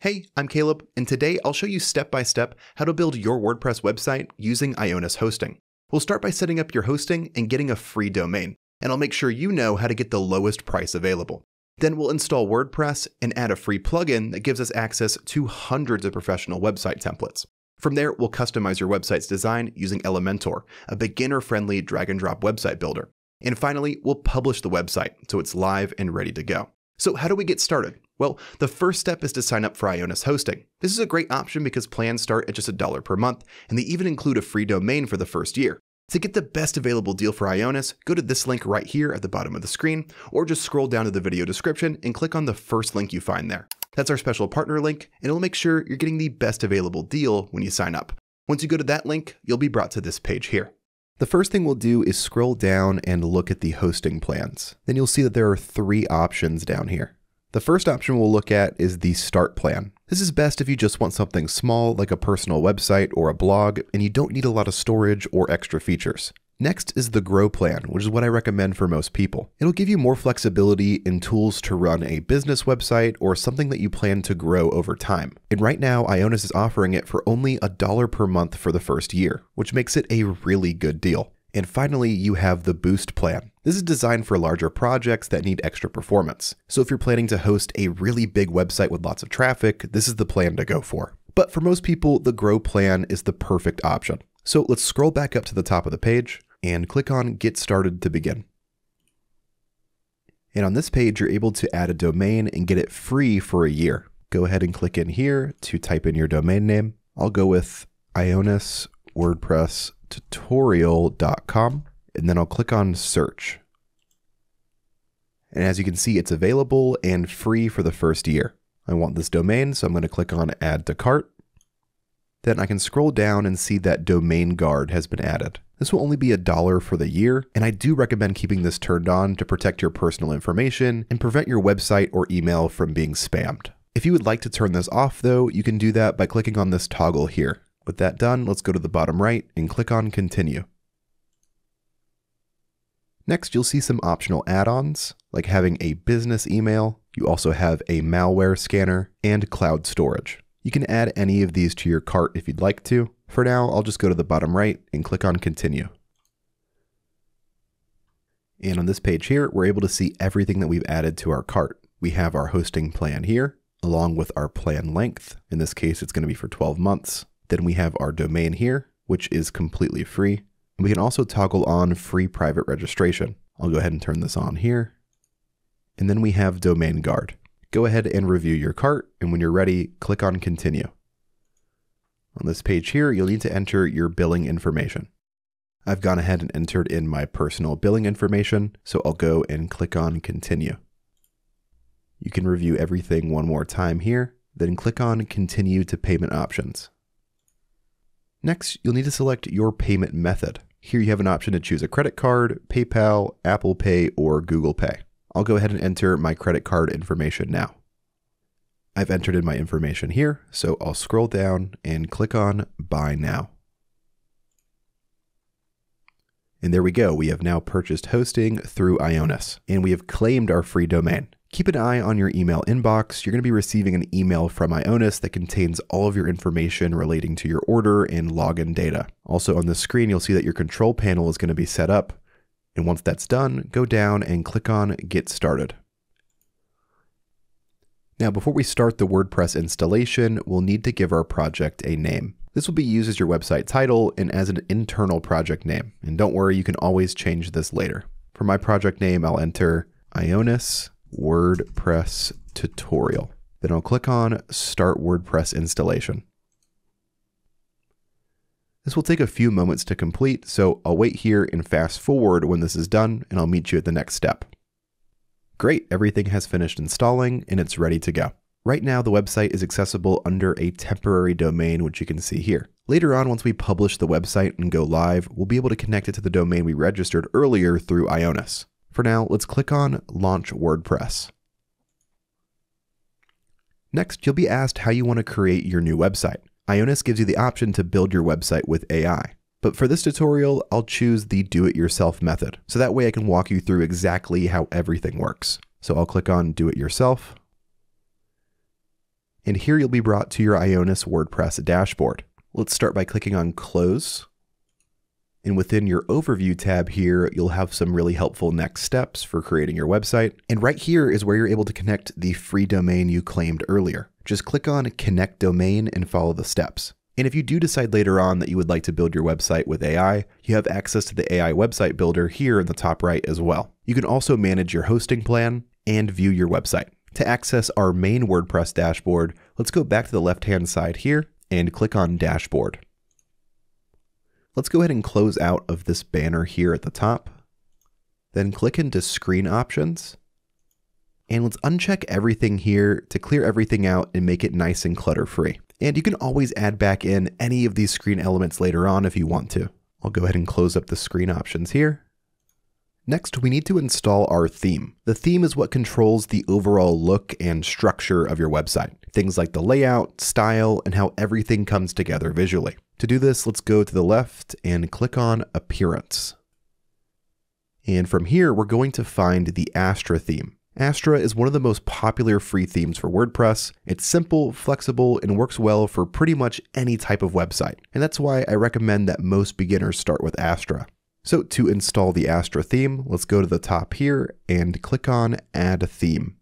Hey, I'm Caleb, and today I'll show you step-by-step how to build your WordPress website using IONOS hosting. We'll start by setting up your hosting and getting a free domain, and I'll make sure you know how to get the lowest price available. Then we'll install WordPress and add a free plugin that gives us access to hundreds of professional website templates. From there, we'll customize your website's design using Elementor, a beginner-friendly drag-and-drop website builder. And finally, we'll publish the website so it's live and ready to go. So how do we get started? Well, the first step is to sign up for IONOS hosting. This is a great option because plans start at just $1 per month, and they even include a free domain for the first year. To get the best available deal for IONOS, go to this link right here at the bottom of the screen, or just scroll down to the video description and click on the first link you find there. That's our special partner link, and it'll make sure you're getting the best available deal when you sign up. Once you go to that link, you'll be brought to this page here. The first thing we'll do is scroll down and look at the hosting plans. Then you'll see that there are three options down here. The first option we'll look at is the Start plan. This is best if you just want something small like a personal website or a blog, and you don't need a lot of storage or extra features. Next is the Grow plan, which is what I recommend for most people. It'll give you more flexibility and tools to run a business website or something that you plan to grow over time. And right now, IONOS is offering it for only $1 per month for the first year, which makes it a really good deal. And finally, you have the Boost plan. This is designed for larger projects that need extra performance. So if you're planning to host a really big website with lots of traffic, this is the plan to go for. But for most people, the Grow plan is the perfect option. So let's scroll back up to the top of the page and click on Get Started to begin. And on this page, you're able to add a domain and get it free for a year. Go ahead and click in here to type in your domain name. I'll go with IONOS WordPress tutorial.com, and then I'll click on search. And as you can see, it's available and free for the first year. I want this domain, so I'm going to click on add to cart. Then I can scroll down and see that domain guard has been added. This will only be $1 for the year, and I do recommend keeping this turned on to protect your personal information and prevent your website or email from being spammed. If you would like to turn this off though, you can do that by clicking on this toggle here. With that done, let's go to the bottom right and click on Continue. Next, you'll see some optional add-ons, like having a business email. You also have a malware scanner and cloud storage. You can add any of these to your cart if you'd like to. For now, I'll just go to the bottom right and click on Continue. And on this page here, we're able to see everything that we've added to our cart. We have our hosting plan here, along with our plan length. In this case, it's going to be for 12 months. Then we have our domain here, which is completely free. And we can also toggle on free private registration. I'll go ahead and turn this on here. And then we have domain guard. Go ahead and review your cart, and when you're ready, click on continue. On this page here, you'll need to enter your billing information. I've gone ahead and entered in my personal billing information, so I'll go and click on continue. You can review everything one more time here, then click on continue to payment options. Next, you'll need to select your payment method. Here you have an option to choose a credit card, PayPal, Apple Pay, or Google Pay. I'll go ahead and enter my credit card information now. I've entered in my information here, so I'll scroll down and click on Buy Now. And there we go. We have now purchased hosting through IONOS, and we have claimed our free domain. Keep an eye on your email inbox. You're going to be receiving an email from IONOS that contains all of your information relating to your order and login data. Also on this screen, you'll see that your control panel is going to be set up. And once that's done, go down and click on Get Started. Now, before we start the WordPress installation, we'll need to give our project a name. This will be used as your website title and as an internal project name. And don't worry, you can always change this later. For my project name, I'll enter IONOS WordPress tutorial. Then I'll click on Start WordPress installation. This will take a few moments to complete, so I'll wait here and fast forward when this is done, and I'll meet you at the next step. Great, everything has finished installing and it's ready to go. Right now, the website is accessible under a temporary domain, which you can see here. Later on, once we publish the website and go live, we'll be able to connect it to the domain we registered earlier through IONOS. For now, let's click on Launch WordPress. Next, you'll be asked how you want to create your new website. IONOS gives you the option to build your website with AI. But for this tutorial, I'll choose the do-it-yourself method. So that way I can walk you through exactly how everything works. So I'll click on do it yourself. and here you'll be brought to your IONOS WordPress dashboard. Let's start by clicking on Close. And within your Overview tab here, you'll have some really helpful next steps for creating your website. And right here is where you're able to connect the free domain you claimed earlier. Just click on Connect Domain and follow the steps. And if you do decide later on that you would like to build your website with AI, you have access to the AI website builder here in the top right as well. You can also manage your hosting plan and view your website. To access our main WordPress dashboard, let's go back to the left-hand side here and click on Dashboard. Let's go ahead and close out of this banner here at the top, then click into Screen Options. And let's uncheck everything here to clear everything out and make it nice and clutter-free. And you can always add back in any of these screen elements later on if you want to. I'll go ahead and close up the screen options here. Next, we need to install our theme. The theme is what controls the overall look and structure of your website. Things like the layout, style, and how everything comes together visually. To do this, let's go to the left and click on Appearance. And from here, we're going to find the Astra theme. Astra is one of the most popular free themes for WordPress. It's simple, flexible, and works well for pretty much any type of website. And that's why I recommend that most beginners start with Astra. So to install the Astra theme, let's go to the top here and click on Add Theme.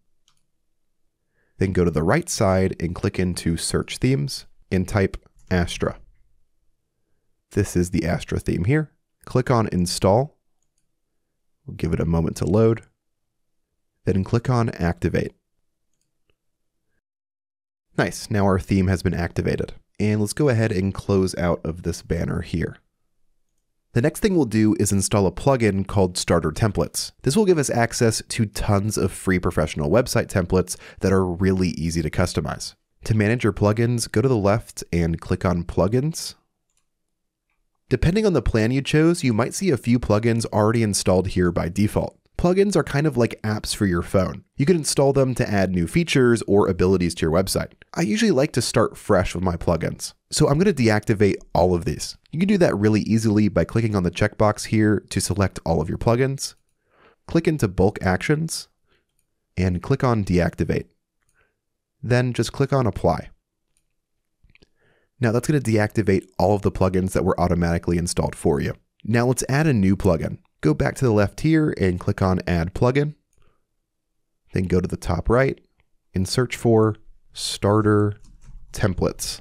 Then go to the right side and click into Search Themes and type Astra. This is the Astra theme here. Click on Install. We'll give it a moment to load. Then click on Activate. Nice, now our theme has been activated. And let's go ahead and close out of this banner here. The next thing we'll do is install a plugin called Starter Templates. This will give us access to tons of free professional website templates that are really easy to customize. To manage your plugins, go to the left and click on Plugins. Depending on the plan you chose, you might see a few plugins already installed here by default. Plugins are kind of like apps for your phone. You can install them to add new features or abilities to your website. I usually like to start fresh with my plugins, so I'm going to deactivate all of these. You can do that really easily by clicking on the checkbox here to select all of your plugins. Click into Bulk Actions and click on Deactivate. Then just click on Apply. Now that's going to deactivate all of the plugins that were automatically installed for you. Now let's add a new plugin. Go back to the left here and click on Add Plugin. Then go to the top right and search for Starter Templates.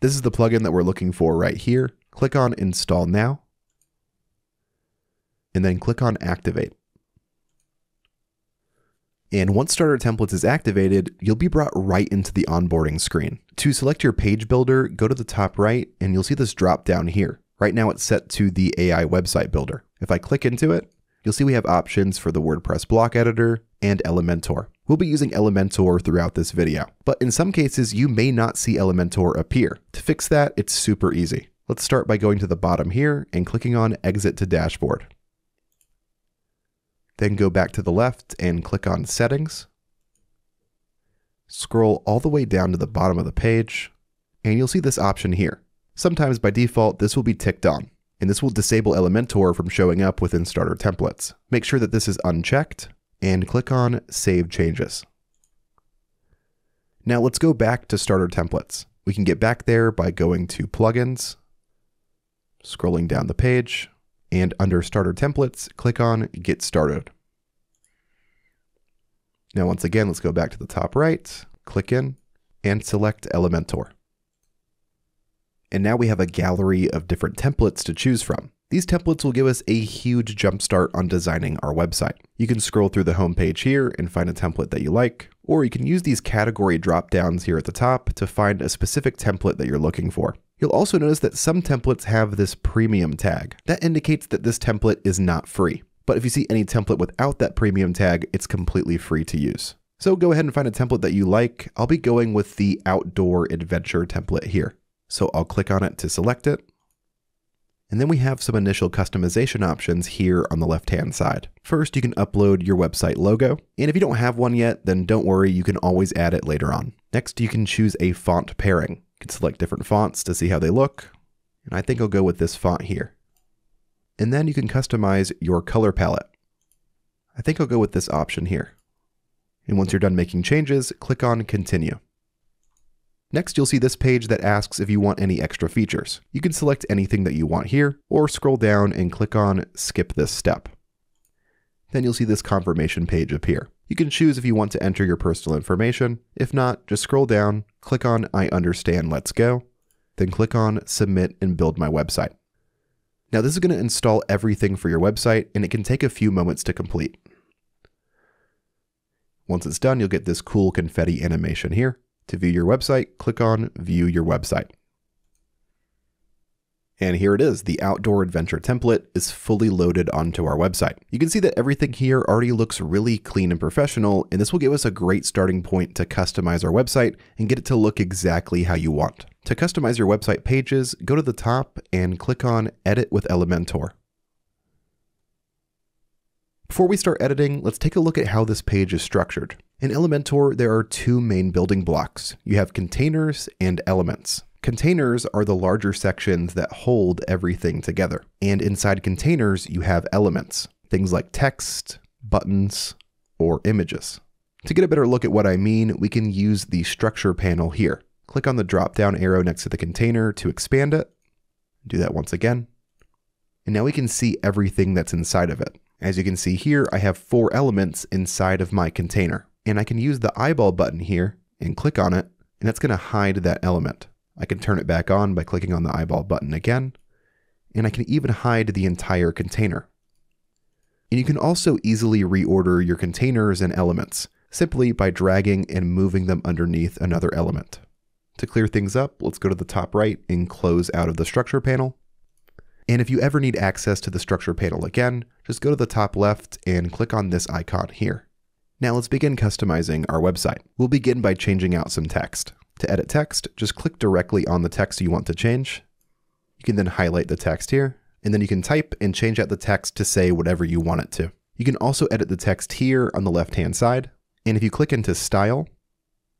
This is the plugin that we're looking for right here. Click on Install Now. And then click on Activate. And once Starter Templates is activated, you'll be brought right into the onboarding screen. To select your page builder, go to the top right and you'll see this drop down here. Right now it's set to the AI website builder. If I click into it, you'll see we have options for the WordPress block editor and Elementor. We'll be using Elementor throughout this video, but in some cases you may not see Elementor appear. To fix that, it's super easy. Let's start by going to the bottom here and clicking on Exit to Dashboard. Then go back to the left and click on Settings. Scroll all the way down to the bottom of the page, and you'll see this option here. Sometimes by default, this will be ticked on, and this will disable Elementor from showing up within Starter Templates. Make sure that this is unchecked and click on Save Changes. Now let's go back to Starter Templates. We can get back there by going to Plugins, scrolling down the page, and under Starter Templates, click on Get Started. Now once again, let's go back to the top right, click in, and select Elementor. And now we have a gallery of different templates to choose from. These templates will give us a huge jumpstart on designing our website. You can scroll through the homepage here and find a template that you like, or you can use these category dropdowns here at the top to find a specific template that you're looking for. You'll also notice that some templates have this premium tag. That indicates that this template is not free. But if you see any template without that premium tag, it's completely free to use. So go ahead and find a template that you like. I'll be going with the Outdoor Adventure template here. So I'll click on it to select it. And then we have some initial customization options here on the left-hand side. First, you can upload your website logo. And if you don't have one yet, then don't worry, you can always add it later on. Next, you can choose a font pairing. You can select different fonts to see how they look. And I think I'll go with this font here. And then you can customize your color palette. I think I'll go with this option here. And once you're done making changes, click on Continue. Next, you'll see this page that asks if you want any extra features. You can select anything that you want here, or scroll down and click on Skip this step. Then you'll see this confirmation page appear. You can choose if you want to enter your personal information. If not, just scroll down, click on I understand, let's go, then click on Submit and build my website. Now this is going to install everything for your website, and it can take a few moments to complete. Once it's done, you'll get this cool confetti animation here. To view your website, click on View Your Website. And here it is, the Outdoor Adventure template is fully loaded onto our website. You can see that everything here already looks really clean and professional, and this will give us a great starting point to customize our website and get it to look exactly how you want. To customize your website pages, go to the top and click on Edit with Elementor. Before we start editing, let's take a look at how this page is structured. In Elementor, there are two main building blocks. You have containers and elements. Containers are the larger sections that hold everything together. And inside containers, you have elements, things like text, buttons, or images. To get a better look at what I mean, we can use the structure panel here. Click on the drop-down arrow next to the container to expand it. Do that once again. And now we can see everything that's inside of it. As you can see here, I have 4 elements inside of my container, and I can use the eyeball button here and click on it, and that's going to hide that element. I can turn it back on by clicking on the eyeball button again, and I can even hide the entire container. And you can also easily reorder your containers and elements simply by dragging and moving them underneath another element. To clear things up, let's go to the top right and close out of the structure panel. And if you ever need access to the structure panel again, just go to the top left and click on this icon here. Now let's begin customizing our website. We'll begin by changing out some text. To edit text, just click directly on the text you want to change. You can then highlight the text here, and then you can type and change out the text to say whatever you want it to. You can also edit the text here on the left-hand side. And if you click into Style,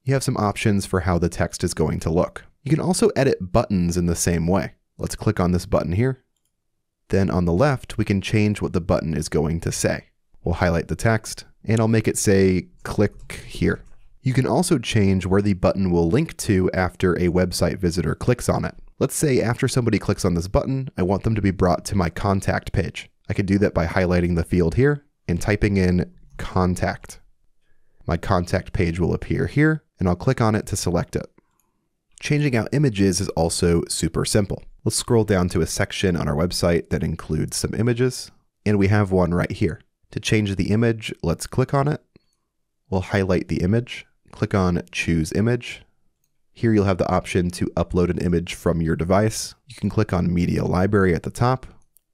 you have some options for how the text is going to look. You can also edit buttons in the same way. Let's click on this button here. Then on the left, we can change what the button is going to say. We'll highlight the text, and I'll make it say, click here. You can also change where the button will link to after a website visitor clicks on it. Let's say after somebody clicks on this button, I want them to be brought to my contact page. I can do that by highlighting the field here and typing in contact. My contact page will appear here, and I'll click on it to select it. Changing out images is also super simple. Let's scroll down to a section on our website that includes some images, and we have one right here. To change the image, let's click on it. We'll highlight the image, click on Choose Image. Here you'll have the option to upload an image from your device. You can click on Media Library at the top.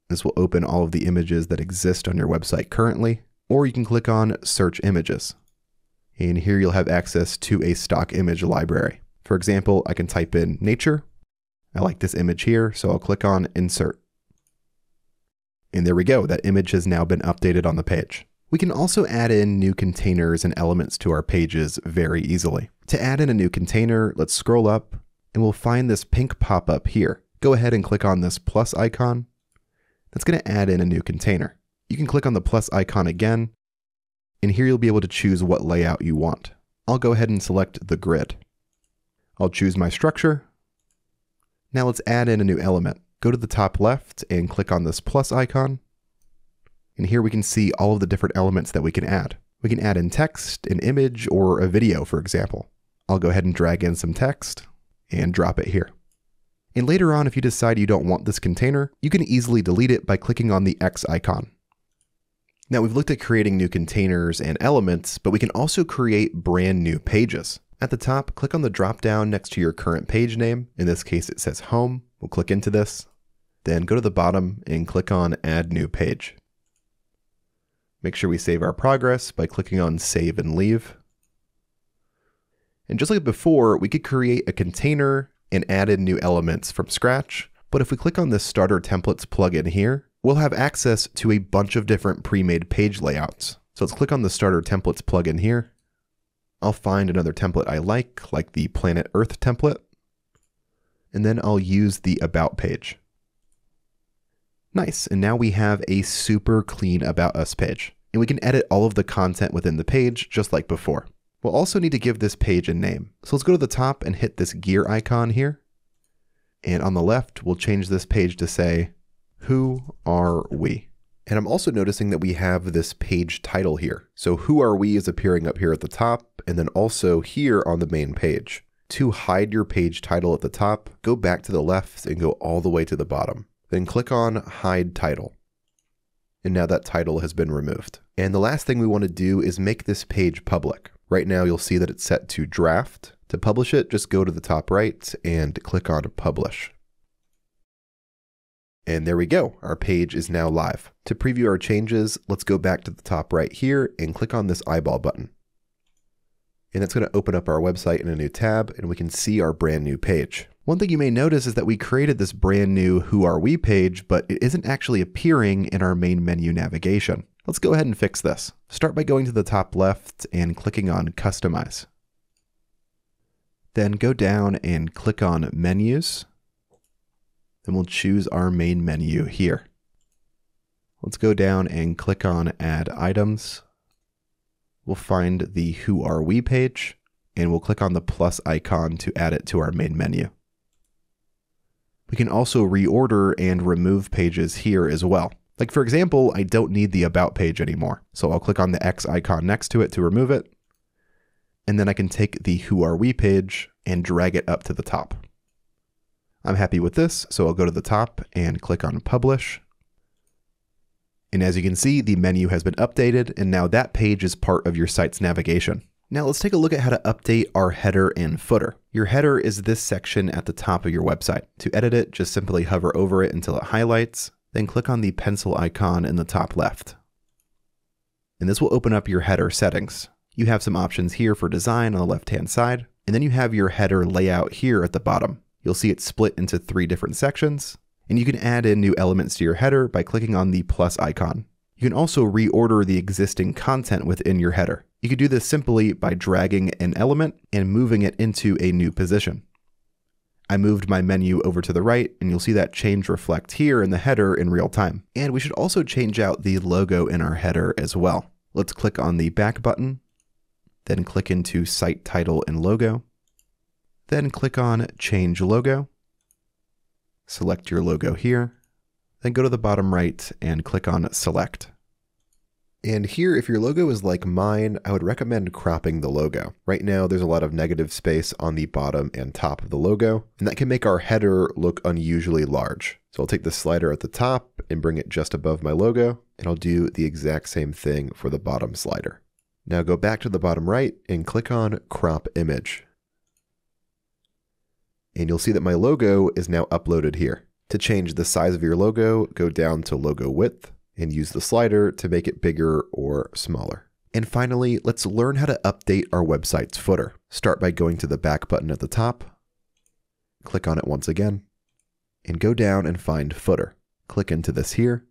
This will open all of the images that exist on your website currently, or you can click on Search Images. And here you'll have access to a stock image library. For example, I can type in nature. I like this image here, so I'll click on Insert. And there we go, that image has now been updated on the page. We can also add in new containers and elements to our pages very easily. To add in a new container, let's scroll up and we'll find this pink pop-up here. Go ahead and click on this plus icon. That's going to add in a new container. You can click on the plus icon again, and here you'll be able to choose what layout you want. I'll go ahead and select the grid. I'll choose my structure. Now let's add in a new element. Go to the top left and click on this plus icon. And here we can see all of the different elements that we can add. We can add in text, an image, or a video, for example. I'll go ahead and drag in some text and drop it here. And later on, if you decide you don't want this container, you can easily delete it by clicking on the X icon. Now we've looked at creating new containers and elements, but we can also create brand new pages. At the top, click on the drop down next to your current page name. In this case, it says Home. We'll click into this. Then go to the bottom and click on Add New Page. Make sure we save our progress by clicking on Save and Leave. And just like before, we could create a container and add in new elements from scratch. But if we click on this Starter Templates plugin here, we'll have access to a bunch of different pre-made page layouts. So let's click on the Starter Templates plugin here. I'll find another template I like the Planet Earth template, and then I'll use the About page. Nice, and now we have a super clean About Us page. and we can edit all of the content within the page just like before. We'll also need to give this page a name. So let's go to the top and hit this gear icon here. And on the left, we'll change this page to say, "Who are we?" And I'm also noticing that we have this page title here. So "Who are we" is appearing up here at the top, and then also here on the main page. To hide your page title at the top, go back to the left and go all the way to the bottom. Then click on Hide Title. And now that title has been removed. And the last thing we want to do is make this page public. Right now you'll see that it's set to draft. To publish it, just go to the top right and click on Publish. And there we go, our page is now live. To preview our changes, let's go back to the top right here and click on this eyeball button. And it's going to open up our website in a new tab, and we can see our brand new page. One thing you may notice is that we created this brand new Who Are We page, but it isn't actually appearing in our main menu navigation. Let's go ahead and fix this. Start by going to the top left and clicking on Customize. Then go down and click on Menus, and we'll choose our main menu here. Let's go down and click on Add Items. We'll find the Who Are We page, and we'll click on the plus icon to add it to our main menu. We can also reorder and remove pages here as well. Like for example, I don't need the About page anymore. So I'll click on the X icon next to it to remove it. And then I can take the Who Are We page and drag it up to the top. I'm happy with this, so I'll go to the top and click on Publish. And as you can see, the menu has been updated, and now that page is part of your site's navigation. Now let's take a look at how to update our header and footer. Your header is this section at the top of your website. To edit it, just simply hover over it until it highlights, then click on the pencil icon in the top left. And this will open up your header settings. You have some options here for design on the left-hand side, and then you have your header layout here at the bottom. You'll see it's split into three different sections, and you can add in new elements to your header by clicking on the plus icon. You can also reorder the existing content within your header. You can do this simply by dragging an element and moving it into a new position. I moved my menu over to the right, and you'll see that change reflect here in the header in real time. And we should also change out the logo in our header as well. Let's click on the back button, then click into Site Title and Logo. Then click on Change Logo, select your logo here, then go to the bottom right and click on Select. And here, if your logo is like mine, I would recommend cropping the logo. Right now, there's a lot of negative space on the bottom and top of the logo, and that can make our header look unusually large. So I'll take the slider at the top and bring it just above my logo, and I'll do the exact same thing for the bottom slider. Now go back to the bottom right and click on Crop Image. And you'll see that my logo is now uploaded here. To change the size of your logo, go down to logo width and use the slider to make it bigger or smaller. And finally, let's learn how to update our website's footer. Start by going to the back button at the top, click on it once again, and go down and find footer. Click into this here,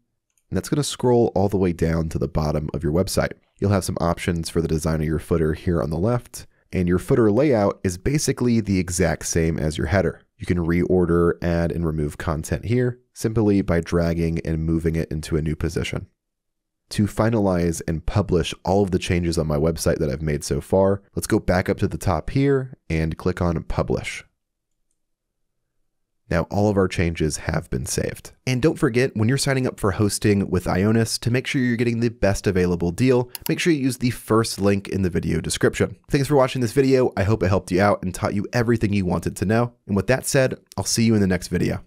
and that's going to scroll all the way down to the bottom of your website. You'll have some options for the design of your footer here on the left, and your footer layout is basically the exact same as your header. You can reorder, add, and remove content here simply by dragging and moving it into a new position. To finalize and publish all of the changes on my website that I've made so far, let's go back up to the top here and click on Publish. Now all of our changes have been saved. And don't forget, when you're signing up for hosting with IONOS, to make sure you're getting the best available deal, make sure you use the first link in the video description. Thanks for watching this video. I hope it helped you out and taught you everything you wanted to know. And with that said, I'll see you in the next video.